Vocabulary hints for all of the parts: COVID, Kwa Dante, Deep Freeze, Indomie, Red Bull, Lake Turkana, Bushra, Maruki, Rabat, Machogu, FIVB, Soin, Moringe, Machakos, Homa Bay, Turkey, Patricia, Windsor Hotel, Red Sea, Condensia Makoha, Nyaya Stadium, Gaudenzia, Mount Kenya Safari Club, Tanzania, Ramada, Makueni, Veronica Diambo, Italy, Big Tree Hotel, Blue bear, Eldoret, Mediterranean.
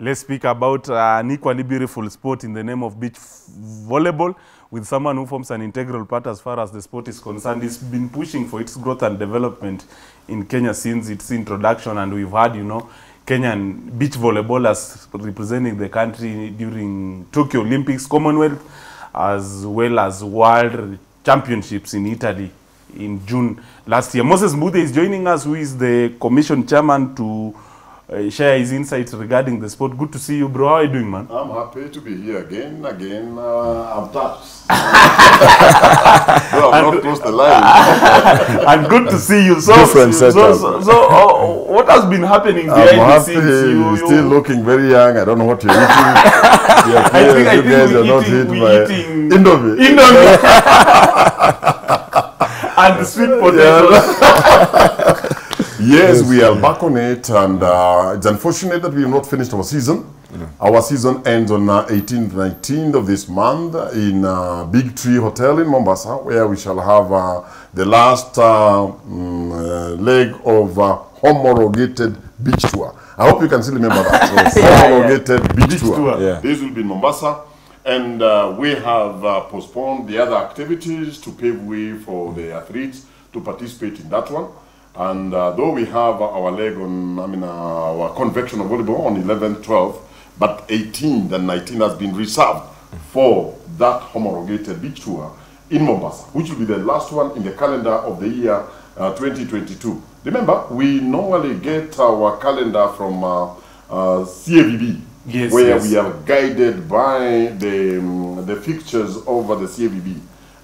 Let's speak about an equally beautiful sport in the name of beach volleyball, with someone who forms an integral part as far as the sport is concerned. It's been pushing for its growth and development in Kenya since its introduction, and we've had, you know, Kenyan beach volleyballers representing the country during Tokyo Olympics, Commonwealth, as well as World Championships in Italy in June last year. Moses Mbuthia is joining us, who is the commission chairman, to share his insights regarding the sport. Good to see you, bro. How are you doing, man? I'm happy to be here again. I'm touched. So I'm not close to line. And good to see you. So what has been happening behind the scenes? You're still looking very young. I don't know what you're eating. I think you guys are not eating Indomie. And sweet potatoes. Yes, we are back on it, and it's unfortunate that we have not finished our season. Yeah. Our season ends on 18th, 19th of this month in Big Tree Hotel in Mombasa, where we shall have the last leg of homologated beach tour. I hope you can still remember that. So, homologated beach tour. Yeah. This will be in Mombasa, and we have postponed the other activities to pave way for the athletes to participate in that one. And though we have our leg on, our convection of volleyball on 11th, 12th, but 18th and 19th has been reserved for that homologated beach tour in Mombasa, which will be the last one in the calendar of the year 2022. Remember, we normally get our calendar from CAVB, yes, where we are guided by the fixtures over the CAVB.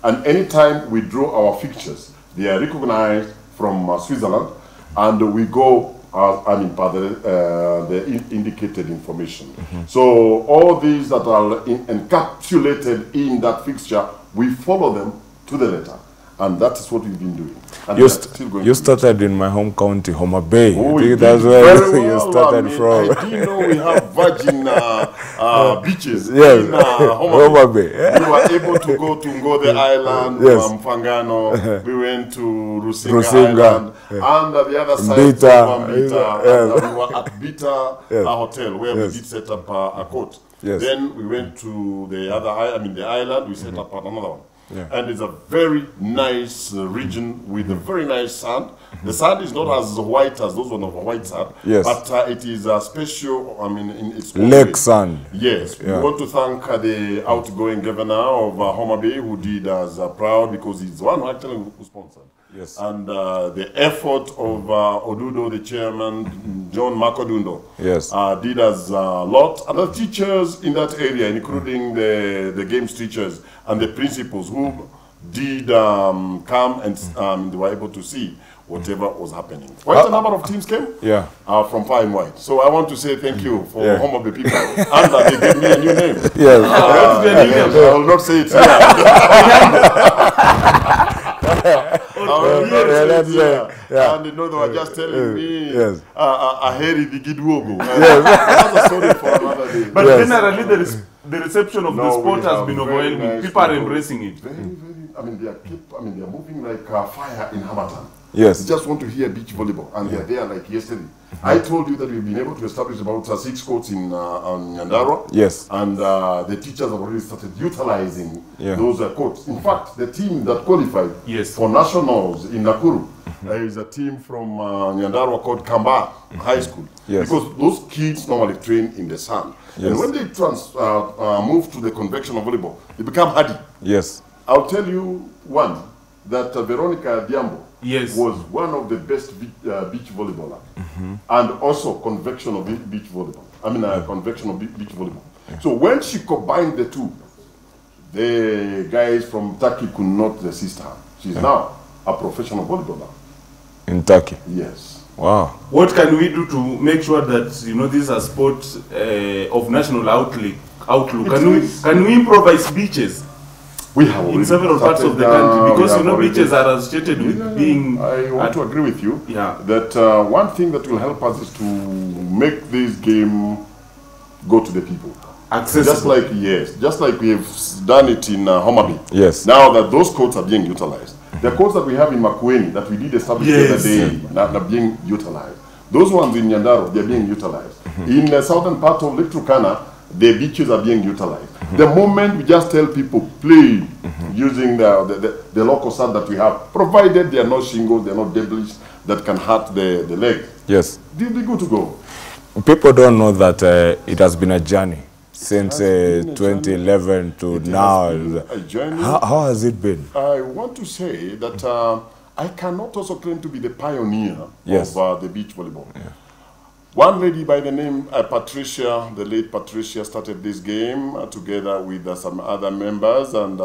And anytime we draw our fixtures, they are recognized from Switzerland, and we go the indicated information. Mm-hmm. So all these that are encapsulated in that fixture, we follow them to the letter, and that's what we've been doing. And you started in my home county, Homa Bay. Oh, I think that's where you started from. I do know we have virgin beaches in Homa Bay. We were able to go to Ngode Island, Mfangano. We went to Rusinga Island, and the other side Bita. We were at Bita Hotel, where we did set up a court. Yes. Then we went to the other island, the island, we set up another one. Yeah. And it's a very nice region with a very nice sand. The sand is not as white as those one of a white sand, but it is a special, in its own lake sand. Yes, we want to thank the outgoing governor of Homa Bay, who did us proud, because he's the one who actually sponsored. Yes. And the effort of Odudo, the chairman, John Macadundo, did us a lot. And the teachers in that area, including the games teachers and the principals, who did come and they were able to see whatever was happening. Quite a number of teams came from far and wide. So I want to say thank you for Home of the People. And they gave me a new name. Yes. I will not say it here. And they were just telling me a hairy digidwogo. That's a story for another day. But generally, the reception of the sport has been overwhelming. Nice people are embracing it. Very, very. They are moving like a fire in Hamilton. Yes. They just want to hear beach volleyball, and they are there like yesterday. I told you that we've been able to establish about 6 courts in Nyandarua. Yes. And the teachers have already started utilizing those courts. In fact, the team that qualified for nationals in Nakuru is a team from Nyandarua called Kamba High School. Yes. Because those kids normally train in the sand. Yes. And when they move to the convection of volleyball, they become hardy. Yes. I'll tell you one, that Veronica Diambo was one of the best beach volleyballer, and also convection of beach volleyball. Convection of beach volleyball. Yeah. So when she combined the two, the guys from Turkey could not resist her. She's now a professional volleyballer in Turkey. Yes. Wow. What can we do to make sure that these are sports of national outlook? Can we improvise beaches? We have in several parts of the country, because beaches are associated with being. I want to agree with you that one thing that will help us is to make this game go to the people. Accessible. Just like we have done it in Homa Bay. Yes. Now that those courts are being utilized, the courts that we have in Makueni that we did establish the other day are being utilized. Those ones in Nyandarua, they're being utilized. In the southern part of Lake Turkana, the beaches are being utilized. The moment we just tell people, play using the local sand that we have, provided they are not shingles, they are not debris that can hurt the leg. Yes. They'll be good to go. People don't know that it has been a journey since 2011 to now. How has it been? I want to say that I cannot also claim to be the pioneer yes. of the beach volleyball. Yeah. One lady by the name Patricia, the late Patricia, started this game together with some other members, and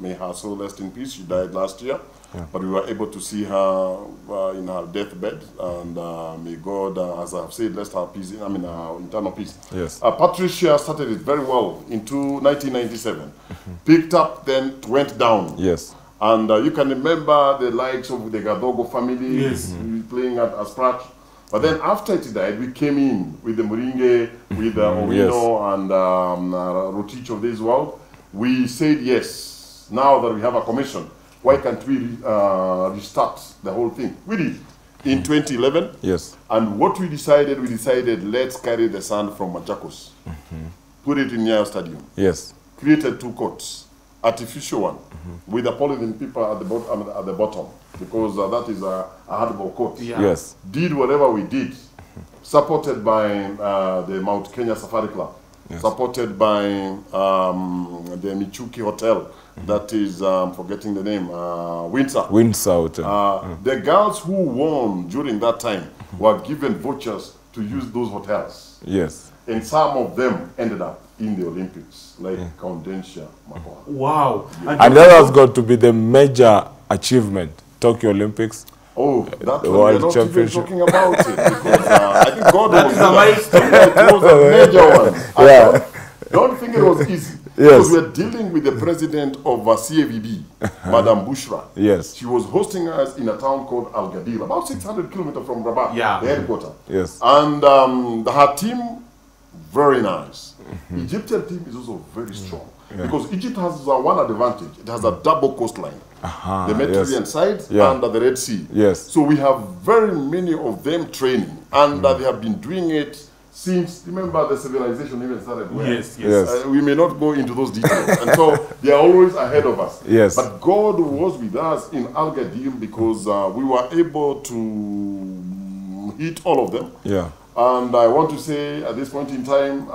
may her soul rest in peace. She died last year, yeah. but we were able to see her in her deathbed, and may God, as I've said, rest her peace. I mean, her internal peace. Yes. Patricia started it very well into 1997, picked up, then went down. Yes. And you can remember the likes of the Gadogo family yes. Playing at Asprache. But then after it died, we came in with the Moringe, with Odudo yes. and Rotich of this world. We said yes, now that we have a commission, why can't we restart the whole thing? We did in 2011. Yes. And what we decided let's carry the sand from Machakos, put it in Nyaya Stadium. Yes. Created two courts, artificial one, with a polythene paper at the bottom. Because that is a hardball court. Yeah. Yes. Did whatever we did, supported by the Mount Kenya Safari Club, yes. supported by the Michuki Hotel, that is, I'm forgetting the name, Windsor. Windsor Hotel. The girls who won during that time were given vouchers to use those hotels. Yes. And some of them ended up in the Olympics, like Condensia. Wow. And that has got to be the major achievement. Tokyo Olympics. Oh, that's World Championships. Not even talking about it because I think God was a milestone. It was a major one. Yeah. I don't think it was easy yes. because we're dealing with the president of CAVB, Madame Bushra. Yes, she was hosting us in a town called Al Gadir, about 600 kilometers from Rabat, yeah. the headquarters. Yes, and her team, very nice. Egyptian team is also very strong. Yeah. Because Egypt has one advantage. It has a double coastline. The Mediterranean yes. side yeah. and the Red Sea. Yes. So we have very many of them training. And they have been doing it since, remember, the civilization even started where? Yes, yes. We may not go into those details. And so they are always ahead of us. Yes. But God was with us in Al Gadir because we were able to hit all of them. Yeah. And I want to say, at this point in time,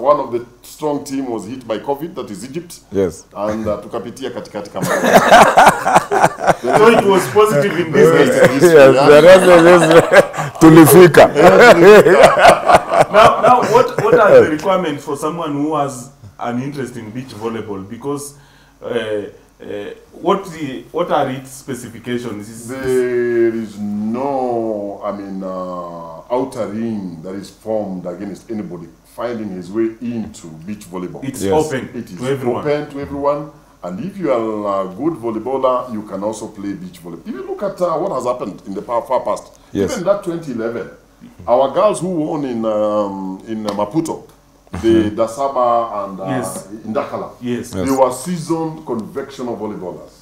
one of the strong team was hit by COVID, that is Egypt. Yes. And tukapitia katikati kama. So it was positive in this case. Yes, the rest is tulifika. Now, what are the requirements for someone who has an interest in beach volleyball? Because what are its specifications? There is no, I mean, outer ring that is formed against anybody finding his way into beach volleyball. It's yes. open. It is open to everyone. And if you are a good volleyballer, you can also play beach volleyball. If you look at what has happened in the far past, yes. even that 2011, our girls who won in Maputo, the Dasaba and yes. Indakala, yes. they yes. were seasoned conventional volleyballers.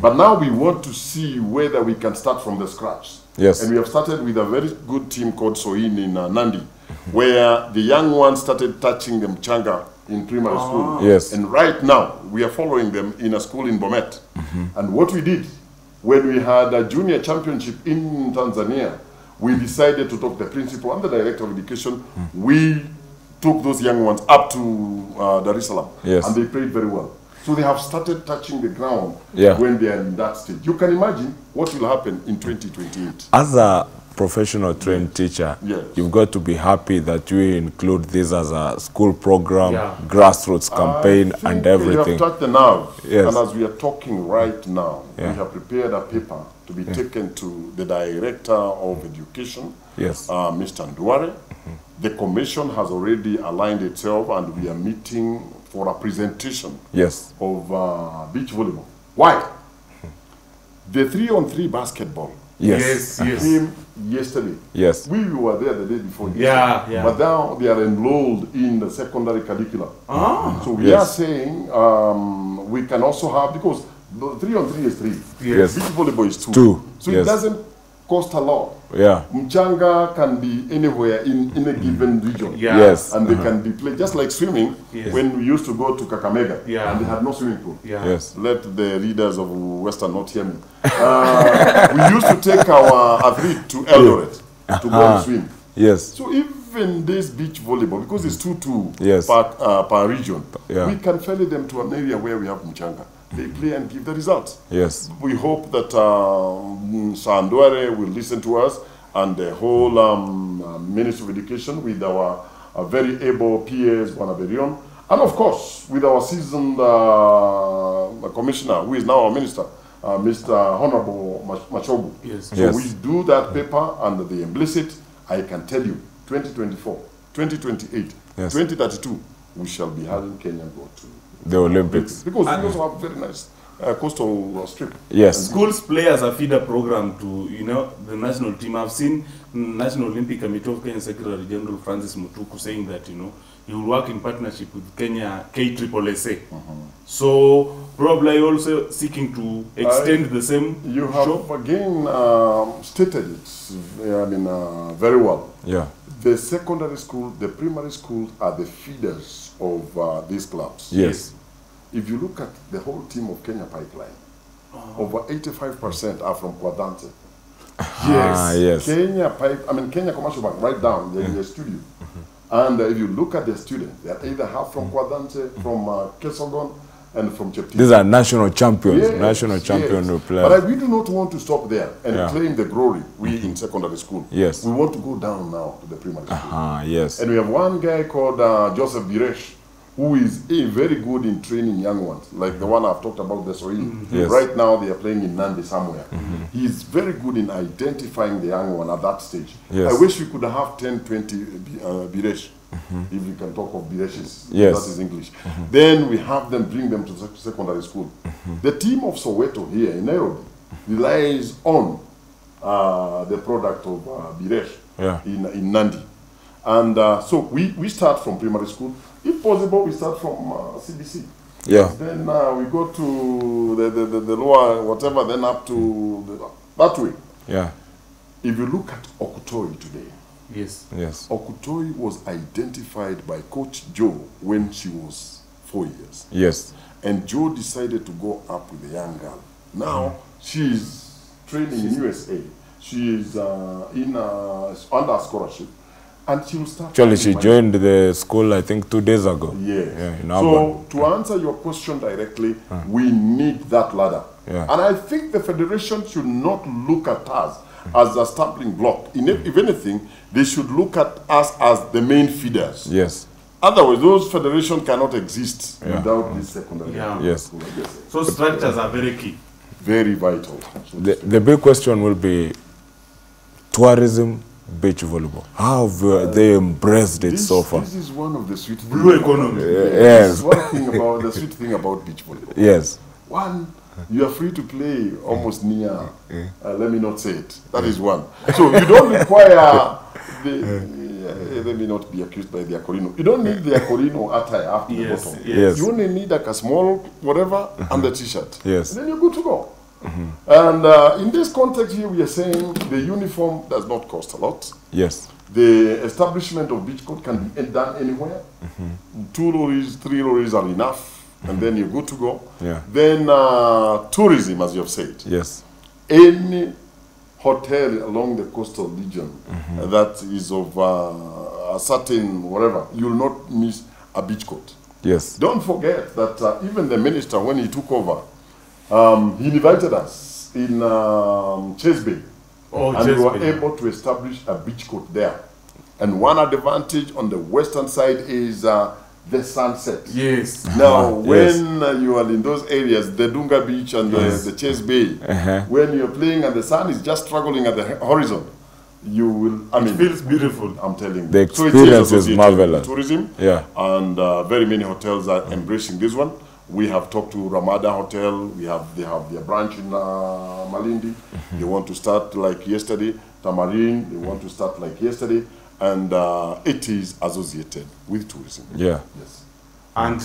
But now we want to see whether we can start from the scratch. Yes. And we have started with a very good team called Soin in Nandi, where the young ones started touching the mchanga in primary school. Yes. And right now, we are following them in a school in Bomet. And what we did, when we had a junior championship in Tanzania, we decided to talk to the principal and the director of education. We took those young ones up to Dar es Salaam. Yes. And they played very well. So they have started touching the ground yeah. when they are in that stage. You can imagine what will happen in 2028. As a professional trained teacher, yes. you've got to be happy that you include this as a school program, yeah. grassroots campaign, and everything. You have touched the nerve. Yes. And as we are talking right now, yeah. we have prepared a paper to be yeah. taken to the Director of Education, yes. Mr. Nduware. The Commission has already aligned itself, and we are meeting for a presentation yes. of beach volleyball. Why? The 3-on-3 basketball. Yes. Yes. Came yesterday. Yes. We were there the day before. Yeah, yeah. But now they are enrolled in the secondary curriculum. Ah. So we yes. are saying we can also have, because 3-on-3 is 3. Yes. Beach volleyball is 2. So yes. it doesn't cost a lot. Yeah. Mchanga can be anywhere in a given region. Yeah. Yes. And they can be played just like swimming. Yes. When we used to go to Kakamega, yeah, and they had no swimming pool. Yeah. Yes. Let the readers of Western not hear me. We used to take our athlete to Eldoret to go and swim. Yes. So even this beach volleyball, because it's 2-2 per region, we can ferry them to an area where we have mchanga. They play and give the results. Yes. We hope that Sandware will listen to us and the whole Ministry of Education with our very able PAs, Wanaberion, and of course with our seasoned commissioner, who is now our minister, Mr. Honorable Machogu. Yes. So we do that paper and they embrace it. I can tell you, 2024, 2028, 2032, we shall be having Kenya go to the Olympics. Because we also have very nice coastal strip. Yes. Schools play as a feeder program to, you know, the national team. I've seen National Olympic Committee of Kenya Secretary General Francis Mutuku saying that, you know, he will work in partnership with Kenya KAAA. So probably also seeking to extend the same. You have again stated it, I mean, very well. Yeah. The secondary school, the primary schools are the feeders of these clubs. Yes. If you look at the whole team of Kenya Pipeline, over 85% are from Kwa Dante. Yes. Kenya Pipe, I mean Kenya Commercial Bank, right down in the studio. And if you look at the students, they are either half from Kwa Dante, from Kesogon, and from Cheptegei. These are national champions, national champions who play. But we do not want to stop there and claim the glory we in secondary school. Yes. We want to go down now to the primary school. Yes. And we have one guy called Joseph Biresh, who is very good in training young ones, like the one I've talked about, the Soin. Right now they are playing in Nandi somewhere. He's very good in identifying the young one at that stage. Yes. I wish we could have 10, 20 Biresh, if we can talk of Bireshis, that is English. Then we have them, bring them to secondary school. The team of Soweto here in Nairobi relies on the product of Biresh in Nandi. And so we start from primary school. If possible, we start from CBC. Yeah. Then we go to the lower, whatever, then up to that way. Yeah. If you look at Okutoi today. Yes. Yes. Okutoi was identified by Coach Joe when she was 4 years. Yes. And Joe decided to go up with a young girl. Now she's training in USA. She is under scholarship. And she will start. Actually, she joined the school, I think, 2 days ago. Yes. Yeah, so, to answer your question directly, we need that ladder. Yeah. And I think the Federation should not look at us as a stumbling block. If anything, they should look at us as the main feeders. Yes. Otherwise, those federations cannot exist without this secondary school. Yes. So, structures are very key. Very vital. The big question will be tourism, beach volleyball. How have they embraced it so far? This is one of the sweet things. Blue economy. Yes. This is one thing about the sweet thing about beach volleyball. Yes. One, you are free to play almost near. Let me not say it. That is one. So you don't require the. Let me not be accused by the Acorino. You don't need the Acorino attire after the bottom. Yes. You only need like a small whatever and a t-shirt. Yes. And then you're good to go. And in this context here, we are saying the uniform does not cost a lot. Yes. The establishment of beach court can be done anywhere. 2 lorries, 3 lorries are enough, and then you're good to go. Yeah. Then tourism, as you have said. Yes. Any hotel along the coastal region that is of a certain whatever, you'll not miss a beach court. Yes. Don't forget that even the minister, when he took over, he invited us in Chase Bay, and we were able to establish a beach court there. And one advantage on the western side is the sunset. Yes. Now, when you are in those areas, the Dunga Beach and the Chase Bay, when you're playing and the sun is just struggling at the horizon, you will. I mean, it feels beautiful. I'm telling you. The experience is marvelous. Tourism. Yeah. And very many hotels are embracing this one. We have talked to Ramada Hotel. They have their branch in Malindi. They want to start like yesterday. Tamarin, they want to start like yesterday. And it is associated with tourism. Yeah. Yes. And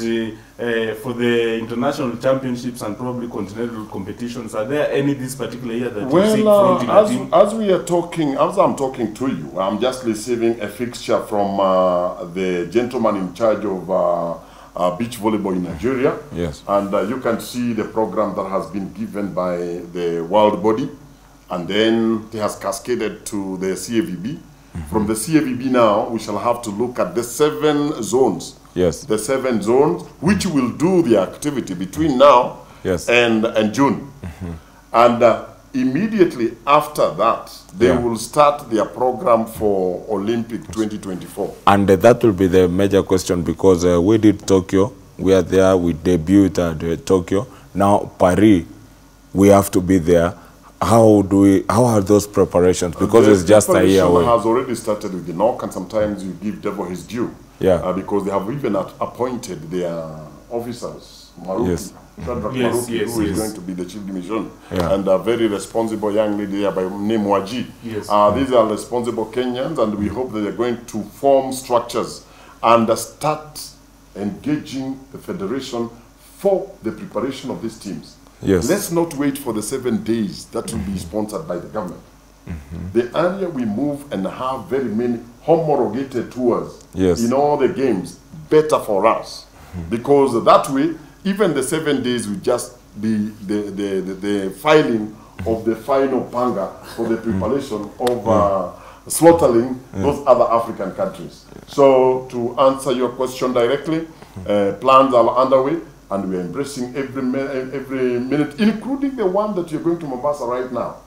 for the international championships and probably continental competitions, are there any this particular year that you seek from the team? As we are talking, as I'm talking to you, I'm just receiving a fixture from the gentleman in charge of beach volleyball in Nigeria. Yes. And you can see the program that has been given by the world body, and then it has cascaded to the CAVB. Mm-hmm. From the CAVB now, we shall have to look at the 7 zones. Yes. The 7 zones, which will do the activity between now yes. and June. Mm-hmm. And immediately after that, they yeah. will start their program for Olympic 2024. And that will be the major question, because we did Tokyo. We are there. We debuted at Tokyo. Now Paris, we have to be there. How do we? How are those preparations? Because it's just a year away. The preparation has already started with the NOC, and sometimes you give devil his due. Yeah. Because they have even appointed their officers, Maruki, yes. Maruki, yes, who is going to be the chief division, yeah. and a very responsible young lady there by name Waji. Yes. These are responsible Kenyans, and we hope that they're going to form structures and start engaging the federation for the preparation of these teams. Yes. Let's not wait for the 7 days that will be sponsored by the government. Mm-hmm. The earlier we move and have very many homologated tours yes. in all the games, better for us. Mm-hmm. Because that way, even the 7 days will just be the filing of the final panga for the preparation of slaughtering those other African countries. Yeah. So to answer your question directly, plans are underway. And we are embracing every minute, including the one that you're going to Mombasa right now.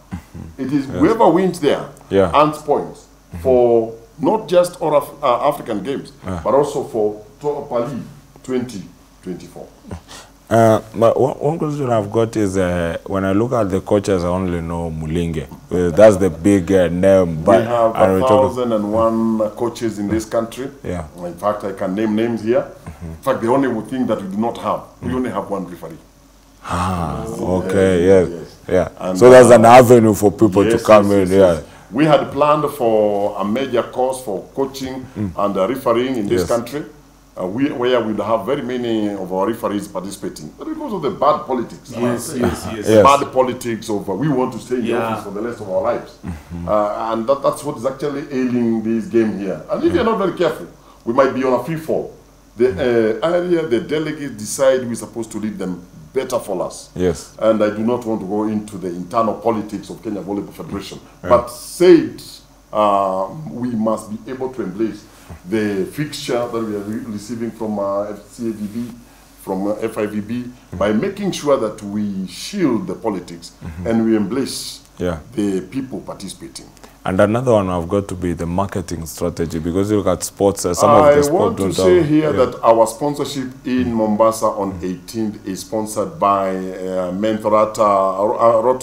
It is yes. whoever wins there yeah. earns points for not just all of, African games, but also for Paris 2024. But one question I've got is when I look at the coaches, I only know Moringe. That's the big name. But we have 1,001 coaches in this country. Yeah. In fact, I can name names here. Mm-hmm. In fact, the only thing that we do not have, we only have one referee. Ah, okay, yes. yeah. And so that's an avenue for people yes, to come yes, in. Yes. Yeah. We had planned for a major course for coaching and refereeing in this yes. country. Where we'd have very many of our referees participating. But because of the bad politics, yes, yes. the bad politics of we want to stay in yeah. the office for the rest of our lives. Mm-hmm. And that's what is actually ailing this game here. And if you're not very careful, we might be on a free fall. The earlier the delegates decide we're supposed to lead them, better for us. Yes. And I do not want to go into the internal politics of Kenya Volleyball Federation. Yeah. But said, we must be able to embrace the fixture that we are receiving from FCAVB, from FIVB, by making sure that we shield the politics and we embrace yeah. the people participating. And another one I've got to be the marketing strategy, because you look at sports, some of the sports don't. I want to say here yeah. that our sponsorship in Mombasa on 18th is sponsored by Roto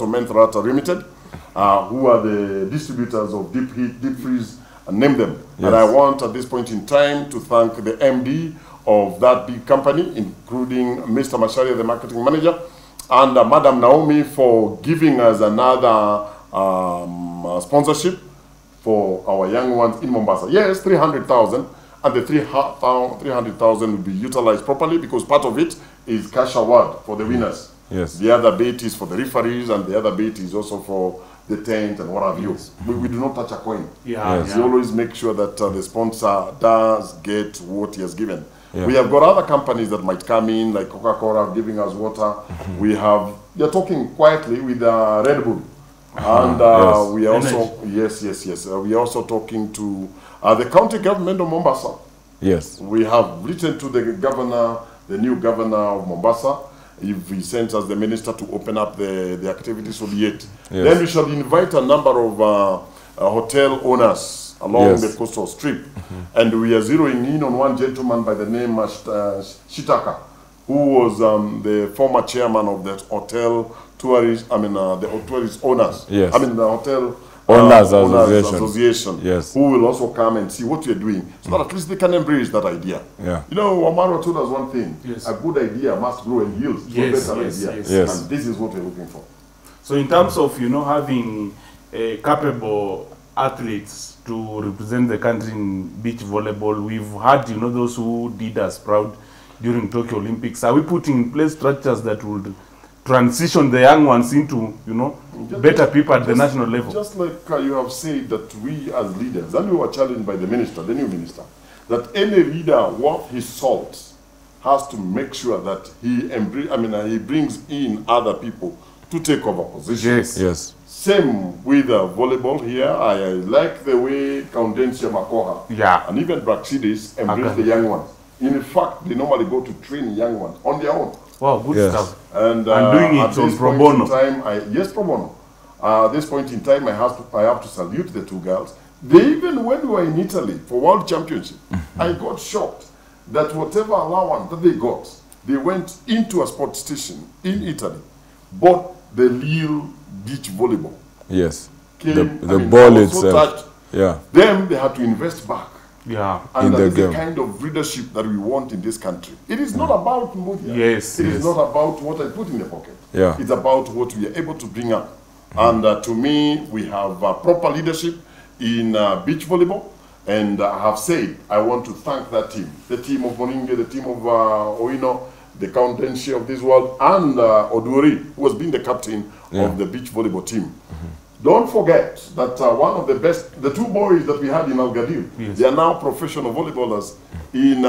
Mentharata Limited, who are the distributors of Deep Freeze. And name them. Yes. And I want at this point in time to thank the MD of that big company, including Mr. Masharia, the marketing manager, and Madam Naomi for giving us another sponsorship for our young ones in Mombasa. Yes, 300,000, and the 300,000 will be utilized properly, because part of it is cash award for the winners. Yes. The other bit is for the referees, and the other bit is also for the tent and what have you. We do not touch a coin. Yeah, yes. yeah. We always make sure that the sponsor does get what he has given. Yeah. We have got other companies that might come in, like Coca-Cola giving us water. We have, you're talking quietly with Red Bull. And yes. we are also, yes. We are also talking to the county government of Mombasa. Yes. We have written to the governor, the new governor of Mombasa. If he sends us the minister to open up the activities of the 8th. Yes. Then we shall invite a number of hotel owners along yes. the coastal strip. And we are zeroing in on one gentleman by the name Shitaka, who was the former chairman of the hotel tourist, the hotel owners association, yes. who will also come and see what you're doing, so that at least they can embrace that idea. Yeah. You know, Omaro told us one thing, yes. a good idea must grow and yield better ideas. And this is what we're looking for. So in terms of, you know, having capable athletes to represent the country in beach volleyball, we've had, you know, those who did us proud during Tokyo Olympics? Are we putting in place structures that would transition the young ones into, you know, better people at the national level? Just like you have said that we as leaders, and we were challenged by the minister, the new minister, that any leader worth his salt has to make sure that he brings in other people to take over positions. Yes, yes. Same with volleyball here. I like the way Condensia Makoha and even Braxidis embrace the young ones. In fact, they normally go to train young ones on their own. Wow, good stuff. And doing it on pro bono. Yes, pro bono. At this point in time, I have to salute the two girls. They even, when we were in Italy for World Championship, I got shocked that whatever allowance that they got, they went into a sports station in Italy, bought the Lille beach volleyball. Yes. The ball itself. Yeah. Then they had to invest back. Yeah. And that's the kind of leadership that we want in this country. It is not about Mbuthia. Yes. It is not about what I put in the pocket. Yeah. It's about what we are able to bring up. And to me, we have proper leadership in beach volleyball. And I have said, I want to thank that team. The team of Moringe, the team of Oino, the Countess of this world, and Oduri, who has been the captain of the beach volleyball team. Don't forget that one of the best, the two boys that we had in Algadir, they are now professional volleyballers. In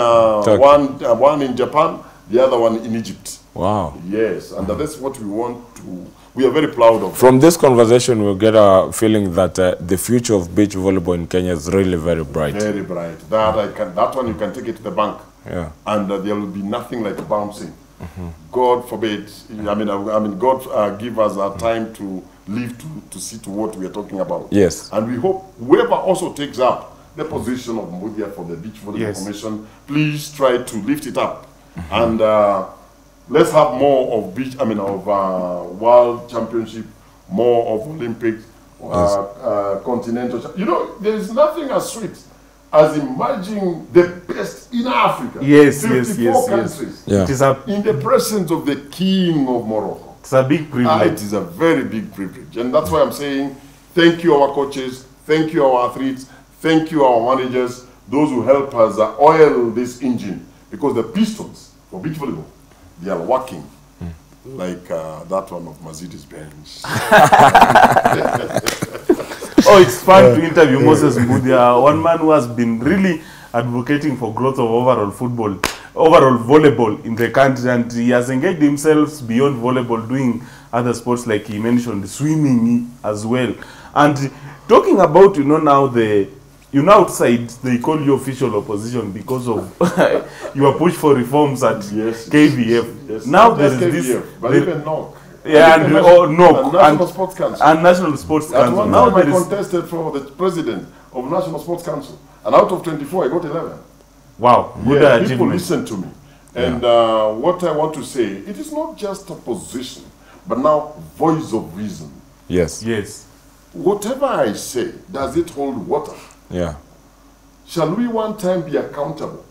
one in Japan, the other one in Egypt. Wow. Yes, and that's what we want to... We are very proud of. From this conversation, we'll get a feeling that the future of beach volleyball in Kenya is really very bright. Very bright. That that one you can take it to the bank. Yeah. And there will be nothing like bouncing. God forbid. I mean, God give us a time to live to see to what we are talking about. Yes. And we hope whoever also takes up the position of Mbuthia for the beach volleyball commission, please try to lift it up. And. Let's have more of World Championship, more of Olympics, continental. You know, there is nothing as sweet as imagining the best in Africa. Yes, 54 countries. Yes. Yeah. It is in the presence of the King of Morocco. It's a big privilege. It is a very big privilege, and that's why I'm saying thank you our coaches, thank you our athletes, thank you our managers, those who help us oil this engine, because the pistons for beach volleyball. They are working like that one of Mazidis Bench. Oh, it's fun to interview Moses Mbuthia, one man who has been really advocating for growth of overall volleyball in the country, and he has engaged himself beyond volleyball, doing other sports like he mentioned, swimming as well. And talking about, you know, now you're now outside, they call you official opposition because of your push for reforms at KVF. Yes. Now there is this... But even NOC. Yeah, and NOC. National Sports Council. And National Sports Council. At one time I contested for the president of National Sports Council. And out of 24, I got 11. Wow, good achievement. People listen to me. And what I want to say, it is not just opposition, but now voice of reason. Yes. Yes. Whatever I say, does it hold water? Yeah. Shall we one time be accountable?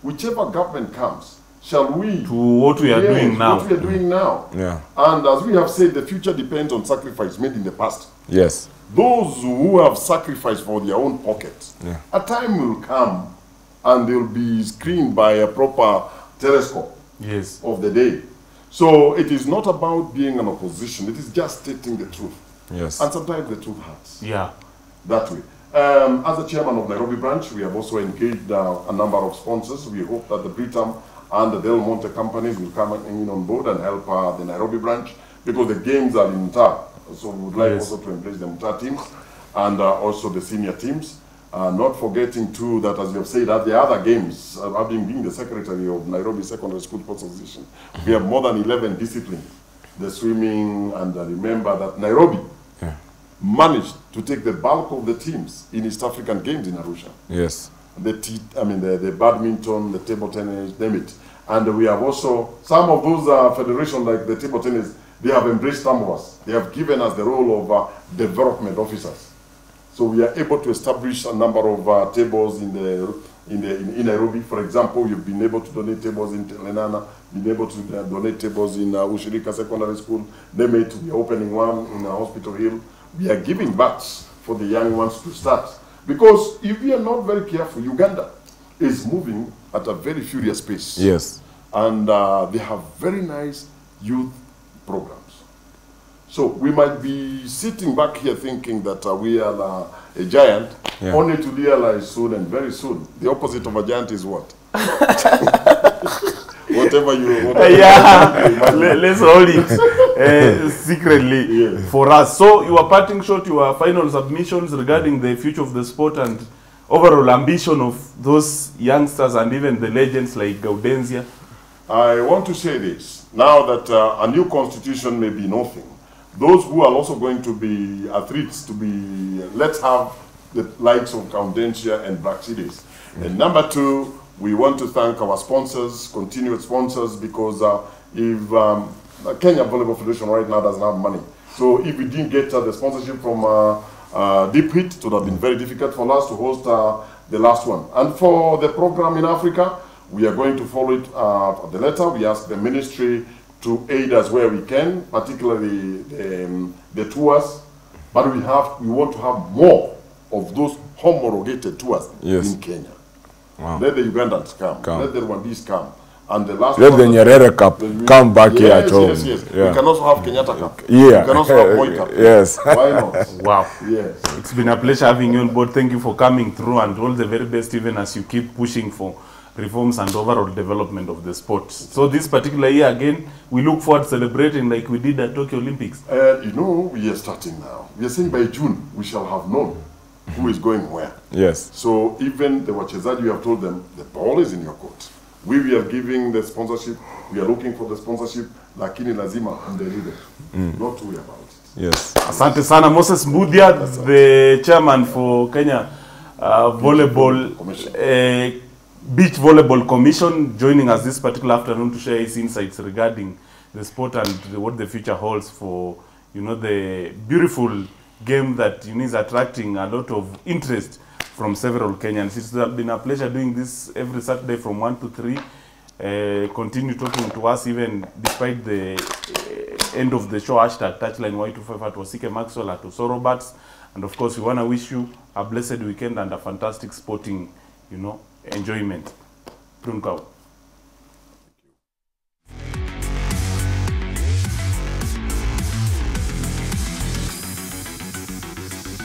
Whichever government comes, shall we... To what we are doing now. What we are doing now. Yeah. And as we have said, the future depends on sacrifice made in the past. Yes. Those who have sacrificed for their own pockets, a time will come and they'll be screened by a proper telescope of the day. So it is not about being an opposition. It is just stating the truth. Yes. And sometimes the truth hurts. Yeah. That way. As the chairman of Nairobi branch, we have also engaged a number of sponsors. We hope that the Britam and the Del Monte companies will come in on board and help the Nairobi branch, because the games are in Mtaa. So we would like also to embrace the Mtaa teams and also the senior teams. Not forgetting too that, as you have said, at the other games, having been the secretary of Nairobi Secondary School Sports Association, we have more than 11 disciplines. The swimming, and remember that Nairobi managed to take the bulk of the teams in East African Games in Arusha. Yes. The badminton, the table tennis, damn it. And we have also, some of those federations like the table tennis, they have embraced some of us. They have given us the role of development officers. So we are able to establish a number of tables in Nairobi. For example, we've been able to donate tables in Lenana, been able to donate tables in Ushirika Secondary School. They made the opening one in Hospital Hill. We are giving bats for the young ones to start. Because if we are not very careful, Uganda is moving at a very furious pace. Yes. and they have very nice youth programs. So we might be sitting back here thinking that we are a giant, yeah, only to realize soon and very soon, the opposite of a giant is what? Whatever you want. Yeah, let's hold it secretly, yes, for us. So your parting shot, your final submissions regarding the future of the sport and overall ambition of those youngsters and even the legends like Gaudenzia. I want to say this. Now that a new constitution may be nothing, those who are also going to be athletes to be, let's have the likes of Gaudenzia and Braxides. And number two, we want to thank our sponsors, continued sponsors, because if Kenya Volleyball Federation right now doesn't have money, so if we didn't get the sponsorship from Deep Hit, it would have been very difficult for us to host the last one. And for the program in Africa, we are going to follow it the letter. We ask the ministry to aid us where we can, particularly the tours, but we want to have more of those homologated tours, yes, in Kenya. Wow. Let the Ugandans come. Let the Rwandese come. And the last let the Nyerere Cup come back, yes, here at home. Yes, yes, yes. Yeah. We can also have Kenyatta Cup. Yeah. We can also have Boy Cup. Yes. Why not? Wow. Yes. It's been a pleasure having you on board. Thank you for coming through and all the very best, even as you keep pushing for reforms and overall development of the sport. So this particular year, again, we look forward to celebrating like we did at Tokyo Olympics. You know, we are starting now. We are saying by June, we shall have known who is going where. Yes. So even the wachezaji, we have told them, the ball is in your court. We are giving the sponsorship, we are looking for the sponsorship, lakini lazima and the leader. Not to worry about it. Yes. Asante sana, Moses Mbuthia, the chairman for Kenya Beach Volleyball Commission, joining us this particular afternoon to share his insights regarding the sport and what the future holds for, you know, the beautiful game that is attracting a lot of interest from several Kenyans. It's been a pleasure doing this every Saturday from 1 to 3. Continue talking to us even despite the end of the show. Hashtag touchline Y25 at Wasike Maxwell at Osorobats. And of course, we want to wish you a blessed weekend and a fantastic sporting, enjoyment. Prunka.